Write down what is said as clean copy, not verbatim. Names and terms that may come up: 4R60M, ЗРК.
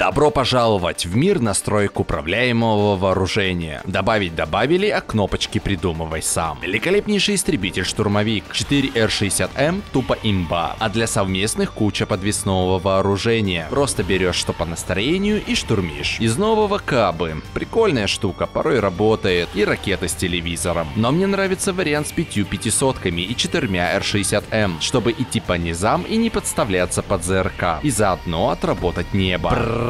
Добро пожаловать в мир настроек управляемого вооружения. Добавить добавили, а кнопочки придумывай сам. Великолепнейший истребитель-штурмовик 4R60M тупо имба, а для совместных куча подвесного вооружения. Просто берешь что по настроению и штурмишь. Из нового кабы. Прикольная штука, порой работает. И ракета с телевизором. Но мне нравится вариант с 5 500-ками и 4 R60M, чтобы идти по низам и не подставляться под ЗРК. И заодно отработать небо.